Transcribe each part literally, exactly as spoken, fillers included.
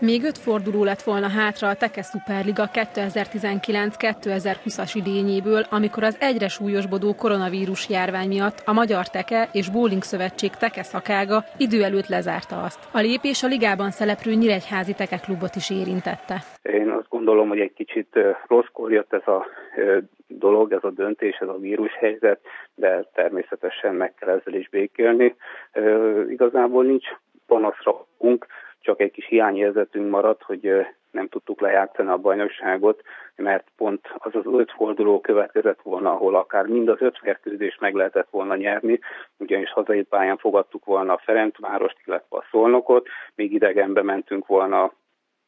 Még öt forduló lett volna hátra a Teke Szuperliga kétezer-tizenkilenc kétezer-húszas idényéből, amikor az egyre súlyosbodó koronavírus járvány miatt a Magyar Teke és Bowling Szövetség Teke szakága idő előtt lezárta azt. A lépés a ligában szereplő Nyíregyházi Teke Klubot is érintette. Én azt gondolom, hogy egy kicsit rosszkor jött ez a dolog, ez a döntés, ez a vírushelyzet, de természetesen meg kell ezzel is békélni. Igazából nincs panaszra okunk, csak egy kis hiányérzetünk maradt, hogy nem tudtuk lejátszani a bajnokságot, mert pont az az öt forduló következett volna, ahol akár mind az öt mérkőzést meg lehetett volna nyerni, ugyanis hazai pályán fogadtuk volna a Ferencvárost, illetve a Szolnokot, még idegenbe mentünk volna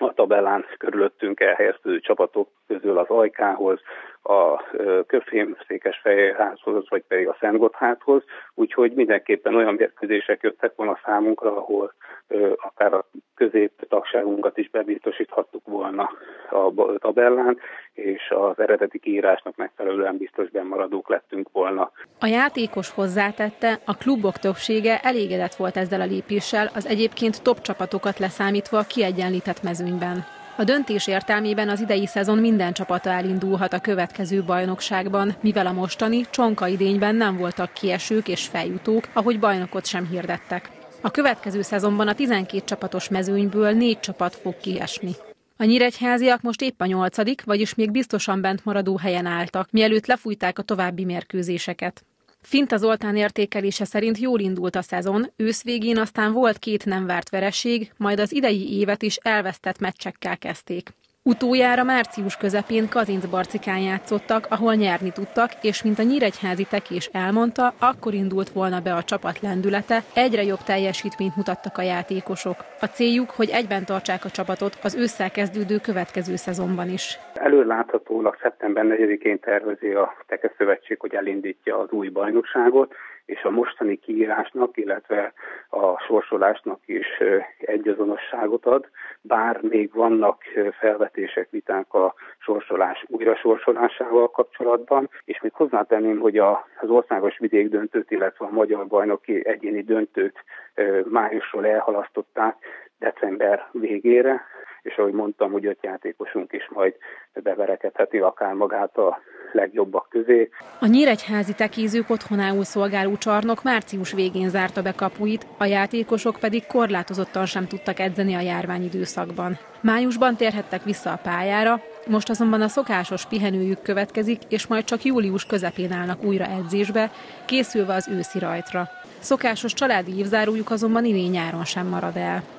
a tabellán körülöttünk elhelyező csapatok közül az Ajkához, a Köfém Székesfehérvárhoz, vagy pedig a Szentgothárdhoz, úgyhogy mindenképpen olyan mérkőzések jöttek volna számunkra, ahol ö, akár a középtagságunkat is bebiztosíthattuk volna a tabellán, és az eredeti kiírásnak megfelelően biztos bennmaradók lettünk volna. A játékos hozzátette, a klubok többsége elégedett volt ezzel a lépéssel, az egyébként top csapatokat leszámítva kiegyenlített mezőnyben. A döntés értelmében az idei szezon minden csapata elindulhat a következő bajnokságban, mivel a mostani csonka idényben nem voltak kiesők és feljutók, ahogy bajnokot sem hirdettek. A következő szezonban a tizenkét csapatos mezőnyből négy csapat fog kiesni. A nyíregyháziak most épp a nyolcadik, vagyis még biztosan bent maradó helyen álltak, mielőtt lefújták a további mérkőzéseket. Finta Zoltán értékelése szerint jól indult a szezon, ősz végén aztán volt két nem várt vereség, majd az idei évet is elvesztett meccsekkel kezdték. Utoljára március közepén Kazincbarcikán játszottak, ahol nyerni tudtak, és mint a nyíregyházi Teke is elmondta, akkor indult volna be a csapat lendülete, egyre jobb teljesítményt mutattak a játékosok. A céljuk, hogy egyben tartsák a csapatot az ősszel kezdődő következő szezonban is. Előreláthatólag szeptember negyedikén tervezi a Teke Szövetség, hogy elindítja az új bajnokságot, és a mostani kiírásnak, illetve a sorsolásnak is egyazonosságot ad, bár még vannak felvetések, viták a sorsolás újra sorsolásával kapcsolatban, és még hozzátenném, hogy az országos vidékdöntőt, illetve a magyar bajnoki egyéni döntőt májusról elhalasztották december végére, és ahogy mondtam, hogy öt játékosunk is majd beverekedheti akár magát a legjobbak közé. A nyíregyházi tekézők otthonául szolgáló csarnok március végén zárta be kapuit, a játékosok pedig korlátozottan sem tudtak edzeni a járványidőszakban. Májusban térhettek vissza a pályára, most azonban a szokásos pihenőjük következik, és majd csak július közepén állnak újra edzésbe, készülve az őszi rajtra. Szokásos családi évzárójuk azonban idén nyáron sem marad el.